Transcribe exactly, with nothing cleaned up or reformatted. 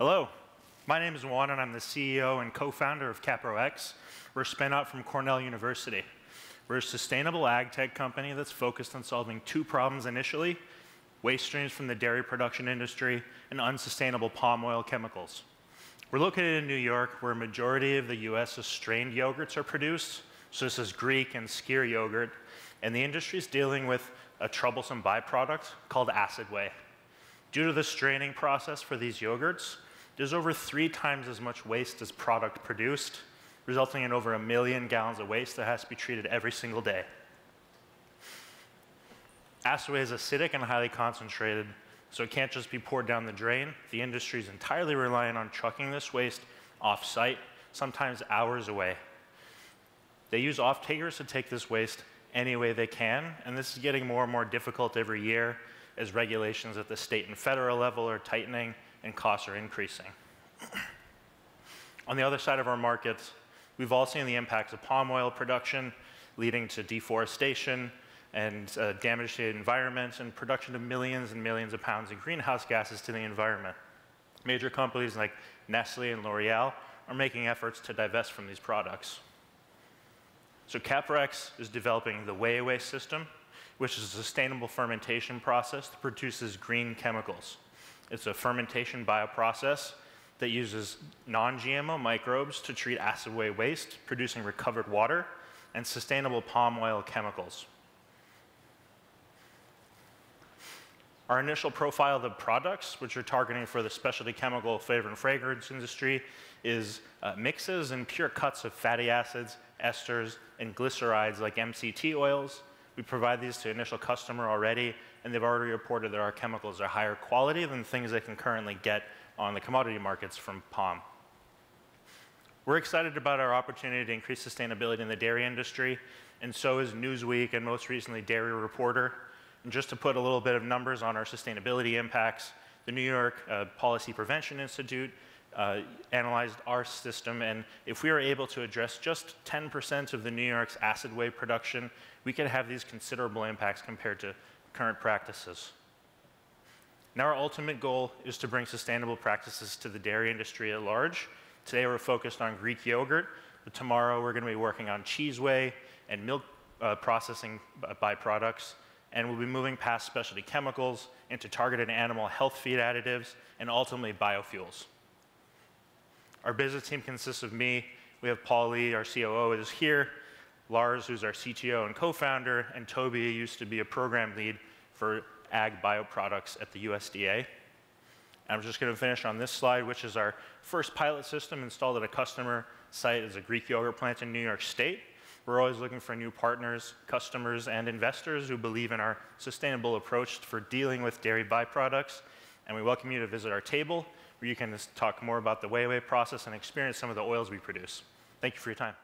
Hello, my name is Juan, and I'm the C E O and co-founder of CaproX. We're a spin-out from Cornell University. We're a sustainable ag tech company that's focused on solving two problems initially: waste streams from the dairy production industry and unsustainable palm oil chemicals. We're located in New York, where a majority of the U S's strained yogurts are produced. So this is Greek and Skyr yogurt. And the industry is dealing with a troublesome byproduct called acid whey. Due to the straining process for these yogurts, there's over three times as much waste as product produced, resulting in over a million gallons of waste that has to be treated every single day. Acid whey is acidic and highly concentrated, so it can't just be poured down the drain. The industry is entirely reliant on trucking this waste off-site, sometimes hours away. They use off-takers to take this waste any way they can, and this is getting more and more difficult every year as regulations at the state and federal level are tightening and costs are increasing. On the other side of our markets, we've all seen the impacts of palm oil production, leading to deforestation and uh, damage to environments and production of millions and millions of pounds of greenhouse gases to the environment. Major companies like Nestle and L'Oreal are making efforts to divest from these products. So CaproX is developing the Way-Away system, which is a sustainable fermentation process that produces green chemicals. It's a fermentation bioprocess that uses non-G M O microbes to treat acid whey waste, producing recovered water and sustainable palm oil chemicals. Our initial profile of the products, which are targeting for the specialty chemical flavor and fragrance industry, is uh, mixes and pure cuts of fatty acids, esters, and glycerides like M C T oils. We provide these to initial customer already, and they've already reported that our chemicals are higher quality than things they can currently get on the commodity markets from P O M. We're excited about our opportunity to increase sustainability in the dairy industry, and so is Newsweek and most recently Dairy Reporter. And just to put a little bit of numbers on our sustainability impacts, the New York uh, Policy Prevention Institute uh, analyzed our system, and if we were able to address just ten percent of the New York's acid whey production, we could have these considerable impacts compared to current practices. Now our ultimate goal is to bring sustainable practices to the dairy industry at large. Today we're focused on Greek yogurt, but tomorrow we're going to be working on cheese whey and milk uh, processing byproducts. And we'll be moving past specialty chemicals into targeted animal health feed additives and ultimately biofuels. Our business team consists of me. We have Paul Lee, our C O O, is here. Lars, who's our C T O and co-founder, and Toby used to be a program lead for ag bioproducts at the U S D A. And I'm just going to finish on this slide, which is our first pilot system installed at a customer site as a Greek yogurt plant in New York State. We're always looking for new partners, customers, and investors who believe in our sustainable approach for dealing with dairy byproducts. And we welcome you to visit our table, where you can talk more about the Way-Away process and experience some of the oils we produce. Thank you for your time.